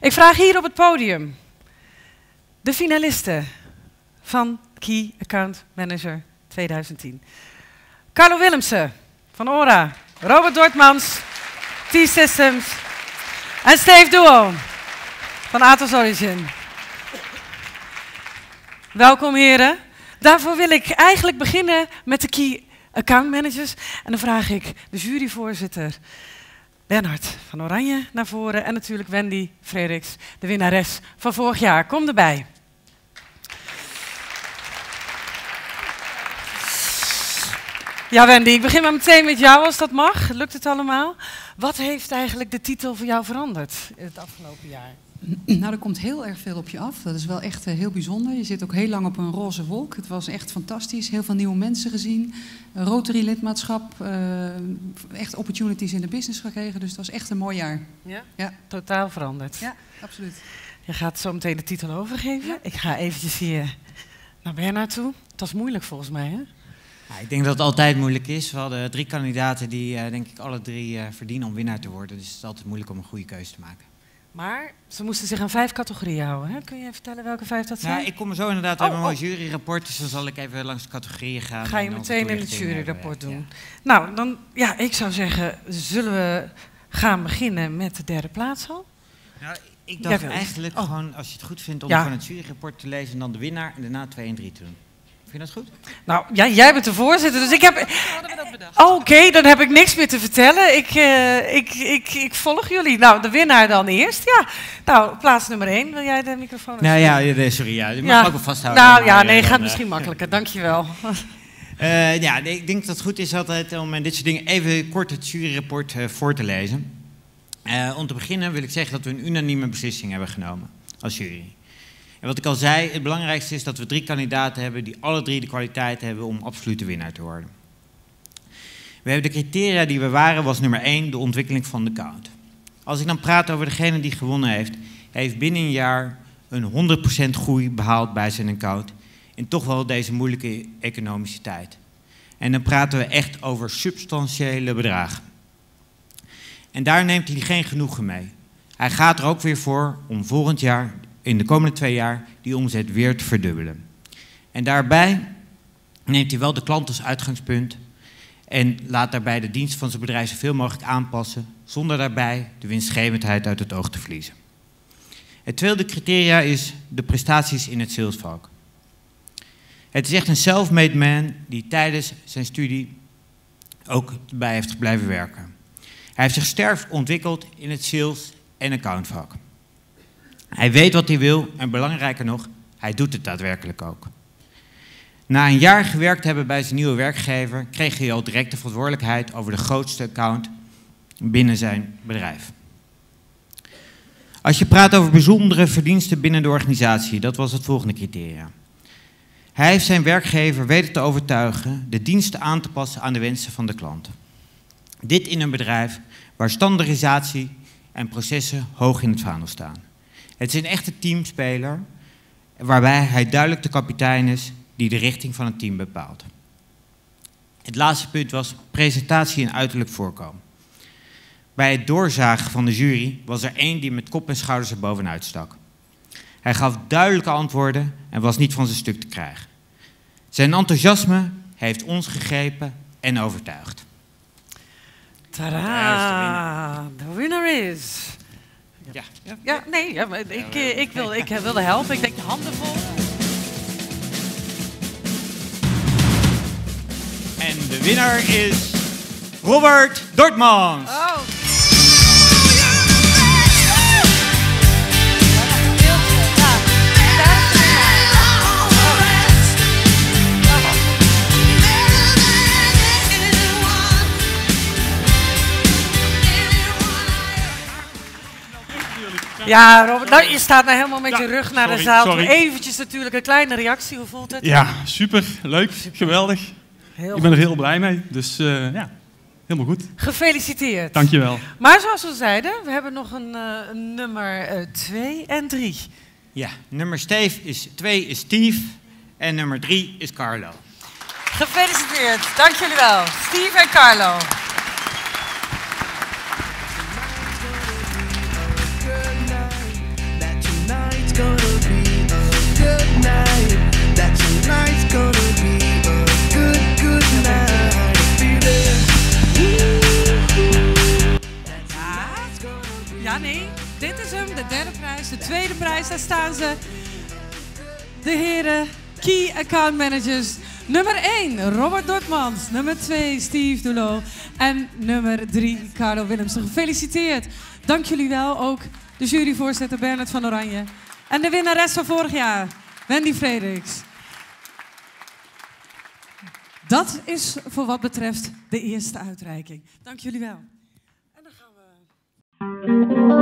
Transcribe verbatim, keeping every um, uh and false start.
Ik vraag hier op het podium de finalisten van Key Account Manager tweeduizend tien. Carlo Willemse van Ora, Robert Dortmans, T-Systems en Steve Douho van Atos Origin. Welkom heren. Daarvoor wil ik eigenlijk beginnen met de Key Account Managers. En dan vraag ik de juryvoorzitter Bernhard van Oranje naar voren en natuurlijk Wendy Frederiks, de winnares van vorig jaar. Kom erbij. Ja, Wendy, ik begin maar meteen met jou als dat mag. Lukt het allemaal? Wat heeft eigenlijk de titel voor jou veranderd in het afgelopen jaar? Nou, er komt heel erg veel op je af. Dat is wel echt uh, heel bijzonder. Je zit ook heel lang op een roze wolk. Het was echt fantastisch. Heel veel nieuwe mensen gezien. Rotary-lidmaatschap. Uh, echt opportunities in de business gekregen. Dus het was echt een mooi jaar. Ja? Ja. Totaal veranderd. Ja, absoluut. Je gaat zo meteen de titel overgeven. Ja. Ik ga eventjes hier naar Bernhard toe. Dat is moeilijk volgens mij, hè? Ja, ik denk dat het altijd moeilijk is. We hadden drie kandidaten die, uh, denk ik, alle drie uh, verdienen om winnaar te worden. Dus het is altijd moeilijk om een goede keuze te maken. Maar ze moesten zich aan vijf categorieën houden. Hè? Kun je vertellen welke vijf dat zijn? Ja, ik kom zo inderdaad oh, uit mijn oh. juryrapport, dus dan zal ik even langs de categorieën gaan. Ga je meteen in het juryrapport doen. Ja. Nou, dan, ja, ik zou zeggen, zullen we gaan beginnen met de derde plaats al? Nou, ik dacht eigenlijk oh. gewoon, als je het goed vindt, om ja. van het juryrapport te lezen en dan de winnaar en daarna twee en drie te doen. Vind je dat goed? Nou, ja, jij bent de voorzitter, dus ik heb... Oh, Oké, okay, dan heb ik niks meer te vertellen. Ik, uh, ik, ik, ik volg jullie. Nou, de winnaar dan eerst, ja. Nou, plaats nummer één. Wil jij de microfoon? Nou ja, sorry, ja. Je mag ja. ook wel vasthouden. Nou ja, nee, gaat misschien makkelijker. Dankjewel. Uh, ja, ik denk dat het goed is altijd om in dit soort dingen even kort het juryrapport uh, voor te lezen. Uh, om te beginnen wil ik zeggen dat we een unanieme beslissing hebben genomen als jury. En wat ik al zei, het belangrijkste is dat we drie kandidaten hebben die alle drie de kwaliteit hebben om absolute winnaar te worden. We hebben de criteria die we waren, was nummer één, de ontwikkeling van de account. Als ik dan praat over degene die gewonnen heeft, heeft binnen een jaar een honderd procent groei behaald bij zijn account. In toch wel deze moeilijke economische tijd. En dan praten we echt over substantiële bedragen. En daar neemt hij geen genoegen mee. Hij gaat er ook weer voor om volgend jaar... in de komende twee jaar die omzet weer te verdubbelen. En daarbij neemt hij wel de klant als uitgangspunt en laat daarbij de dienst van zijn bedrijf zoveel mogelijk aanpassen, zonder daarbij de winstgevendheid uit het oog te verliezen. Het tweede criteria is de prestaties in het salesvak. Het is echt een self-made man die tijdens zijn studie ook bij heeft blijven werken. Hij heeft zich sterk ontwikkeld in het sales- en accountvak. Hij weet wat hij wil en belangrijker nog, hij doet het daadwerkelijk ook. Na een jaar gewerkt hebben bij zijn nieuwe werkgever, kreeg hij al direct de verantwoordelijkheid over de grootste account binnen zijn bedrijf. Als je praat over bijzondere verdiensten binnen de organisatie, dat was het volgende criteria. Hij heeft zijn werkgever weten te overtuigen de diensten aan te passen aan de wensen van de klant. Dit in een bedrijf waar standaardisatie en processen hoog in het vaandel staan. Het is een echte teamspeler, waarbij hij duidelijk de kapitein is die de richting van het team bepaalt. Het laatste punt was presentatie en uiterlijk voorkomen. Bij het doorzagen van de jury was er één die met kop en schouders er bovenuit stak. Hij gaf duidelijke antwoorden en was niet van zijn stuk te krijgen. Zijn enthousiasme heeft ons gegrepen en overtuigd. Tadaa, de winnaar is... Ja. Ja, ja, nee, ja, maar ik, ik, wil, ik wilde helpen. Ik denk de handen vol. En de winnaar is Robert Dortmans. Oh. Ja, Robert, nou, je staat nou helemaal met ja, je rug naar sorry, de zaal. Sorry. Eventjes natuurlijk een kleine reactie. Hoe voelt het? Ja, super. Leuk. Super. Geweldig. Heel ik ben er heel blij mee. Dus uh, ja, helemaal goed. Gefeliciteerd. Dankjewel. Maar zoals we zeiden, we hebben nog een uh, nummer twee uh, en drie. Ja, nummer Steve is twee is Steve en nummer drie is Carlo. Gefeliciteerd. Dank jullie wel. Steve en Carlo. de tweede prijs. Daar staan ze, de heren Key Account Managers. Nummer één, Robert Dortmans. Nummer twee, Steve Douho. En nummer drie, Carlo Willemse. Gefeliciteerd. Dank jullie wel ook de juryvoorzitter Bernhard van Oranje. En de winnares van vorig jaar, Wendy Frederiks. Dat is voor wat betreft de eerste uitreiking. Dank jullie wel. En dan gaan we...